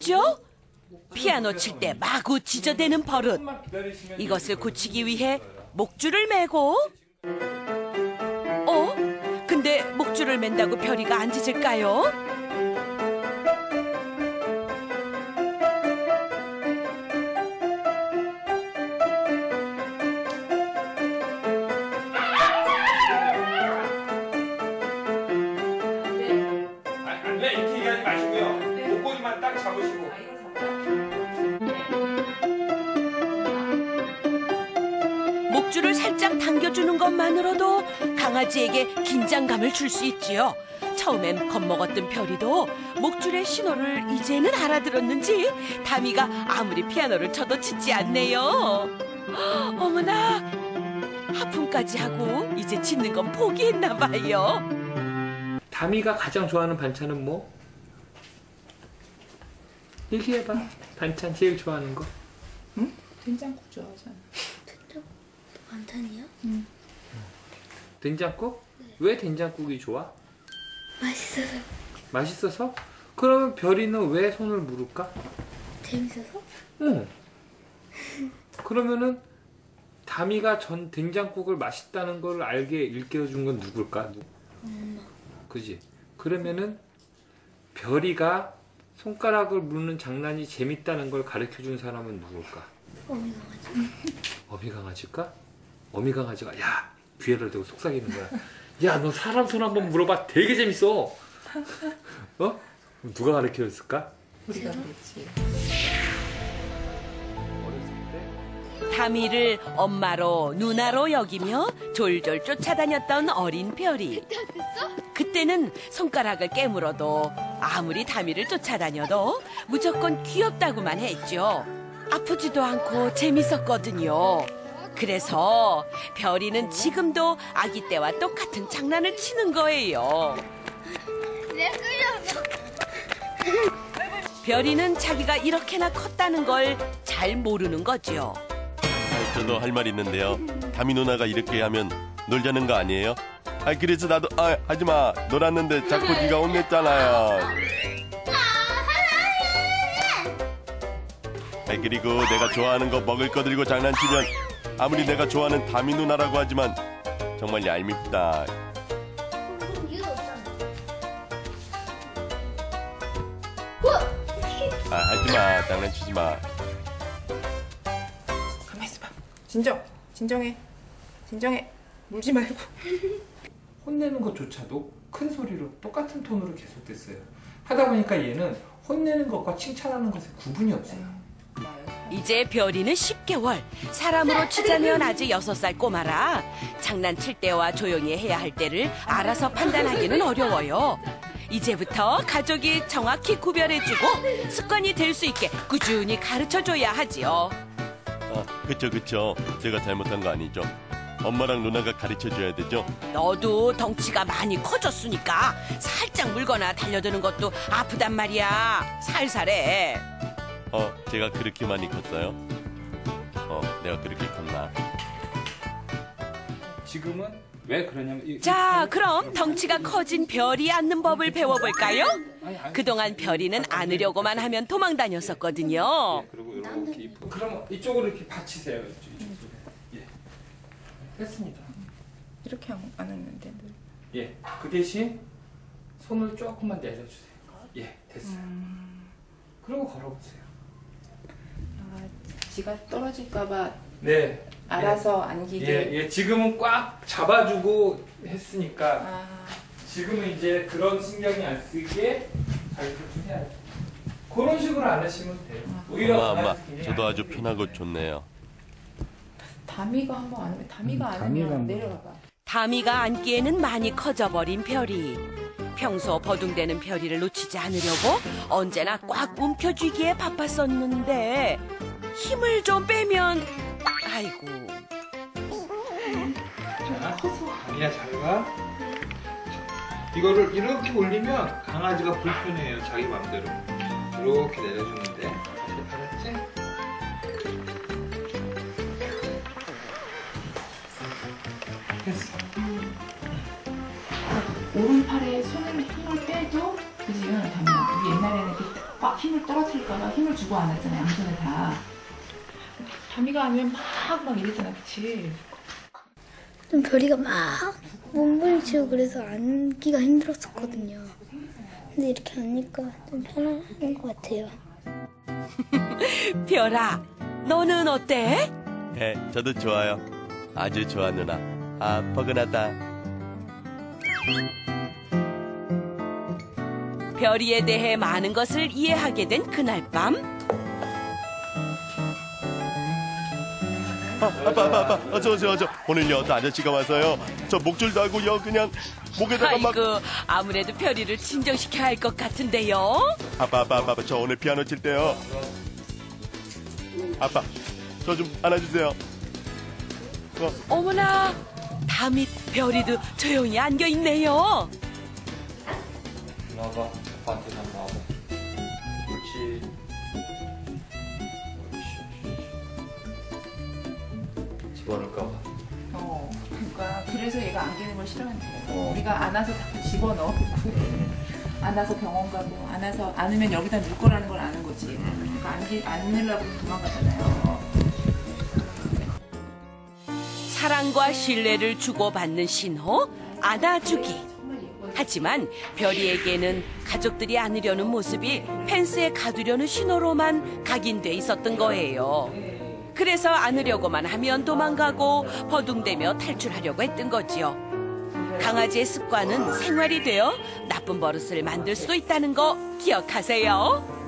있죠? 피아노 칠 때 마구 지저대는 버릇. 이것을 고치기 위해 목줄을 매고. 근데 목줄을 맨다고 별이가 안 짖을까요? 네, 이렇게 얘기하지 마시고요. 목걸이만 딱 잡으시고. 목줄을 살짝 당겨주는 것만으로도 강아지에게 긴장감을 줄 수 있지요. 처음엔 겁먹었던 별이도 목줄의 신호를 이제는 알아들었는지 다미가 아무리 피아노를 쳐도 짖지 않네요. 어머나, 하품까지 하고 이제 짖는 건 포기했나 봐요. 다미가 가장 좋아하는 반찬은 뭐? 얘기해봐. 반찬 제일 좋아하는 거. 응? 된장국 좋아하잖아. 된장국? 반찬이야? 응. 된장국? 네. 왜 된장국이 좋아? 맛있어서. 맛있어서? 그러면 별이는 왜 손을 물을까? 재밌어서? 응. 그러면은 다미가 전 된장국을 맛있다는 걸 알게 일깨워준 건 누굴까? 엄마. 그지? 그러면은 별이가 손가락을 무는 장난이 재밌다는 걸 가르쳐준 사람은 누굴까? 어미 강아지. 어미 강아지일까? 어미 강아지가 야! 귀에를 대고 속삭이는 거야. 야, 너 사람 손 한번 물어봐. 되게 재밌어. 어? 누가 가르쳐줬을까? 우리가 그랬지. 다미를 엄마로 누나로 여기며 졸졸 쫓아다녔던 어린 별이. 그때는 손가락을 깨물어도 아무리 다미를 쫓아다녀도 무조건 귀엽다고만 했죠. 아프지도 않고 재밌었거든요. 그래서 별이는 지금도 아기 때와 똑같은 장난을 치는 거예요. 별이는 자기가 이렇게나 컸다는 걸 잘 모르는 거죠. 저도 할 말 있는데요. 다미 누나가 이렇게 하면 놀자는 거 아니에요? 아, 그래서 나도 하지마 놀았는데 자꾸 네가 혼냈잖아요. 아, 그리고 내가 좋아하는 거 먹을 거 들고 장난치면 아무리 내가 좋아하는 다미 누나라고 하지만 정말 얄밉다. 아, 하지마 장난치지마. 진정해. 진정해. 울지 말고. 혼내는 것조차도 큰 소리로 똑같은 톤으로 계속됐어요. 하다 보니까 얘는 혼내는 것과 칭찬하는 것에 구분이 없어요. 이제 별이는 10개월. 사람으로 치자면 아직 6살 꼬마라 장난칠 때와 조용히 해야 할 때를 알아서 판단하기는 어려워요. 이제부터 가족이 정확히 구별해주고 습관이 될 수 있게 꾸준히 가르쳐줘야 하지요. 아, 그쵸. 제가 잘못한 거 아니죠? 엄마랑 누나가 가르쳐줘야 되죠? 너도 덩치가 많이 커졌으니까 살짝 물거나 달려드는 것도 아프단 말이야. 살살해. 제가 그렇게 많이 컸어요? 내가 그렇게 컸나? 지금은 왜 그러냐면... 자, 그럼 덩치가 커진 별이 앉는 법을 배워볼까요? 그동안 별이는 안으려고만 하면 도망 다녔었거든요. 그럼 이쪽으로 이렇게 받치세요. 이쪽으로. 예. 됐습니다. 이렇게 안 했는데. 예. 그 대신 손을 조금만 내려주세요. 예. 됐어요. 그리고 걸어보세요. 아, 지가 떨어질까봐. 네. 알아서 예. 안기게. 예. 지금은 꽉 잡아주고 했으니까. 아. 지금은 이제 그런 신경이 안 쓰게 자기도 좀 해야죠. 그런 식으로 안 하시면 돼요. 엄마, 저도 아주 편하고 좋네요. 다미가 한번 안 하면, 다미가 안 하면 내려가봐. 다미가 앉기에는 많이 커져버린 별이. 평소 버둥대는 별이를 놓치지 않으려고 언제나 꽉 움켜쥐기에 바빴었는데 힘을 좀 빼면, 아이고. 자, 다미야 잘 가. 이거를 이렇게 올리면 강아지가 불편해요, 자기 맘대로. 이렇게 내려주는데, 알았지? 됐어. 오른팔에 손을 힘을 빼도, 그지? 옛날에는 이렇게 빡 힘을 떨어뜨릴까봐 힘을 주고 안 했잖아, 양손에 다. 담이가 아니면 막 이랬잖아, 그치? 좀 별이가 막 몸부림치고 그래서 안기가 힘들었었거든요. 근데 이렇게 안니까 좀 편한 것 같아요. 별아, 너는 어때? 네, 저도 좋아요. 아주 좋아, 누나. 아, 포근하다. 별이에 대해 많은 것을 이해하게 된 그날 밤. 아빠. 어서. 오늘요, 또 아저씨가 와서요. 저 목줄 달고요, 그냥 목에다가 막. 아이고, 아무래도 별이를 진정시켜야 할 것 같은데요. 아빠. 저 오늘 피아노 칠 때요. 아빠, 저 좀 안아주세요. 어머나, 담이 별이도 조용히 안겨 있네요. 나가 아빠한테 나와. 그렇지. 집어넣을까봐. 그러니까 그래서 얘가 안기는 걸 싫어하는 거예요. 우리가 안아서 집어넣고, 안아서 병원 가고, 안아서 안으면 여기다 넣을 거라는 걸 아는 거지. 그러니까 안으려고 도망가잖아요. 사랑과 신뢰를 주고받는 신호, 안아주기. 하지만 별이에게는 가족들이 안으려는 모습이 펜스에 가두려는 신호로만 각인돼 있었던 거예요. 그래서 안으려고만 하면 도망가고 버둥대며 탈출하려고 했던 거지요. 강아지의 습관은 생활이 되어 나쁜 버릇을 만들 수도 있다는 거 기억하세요.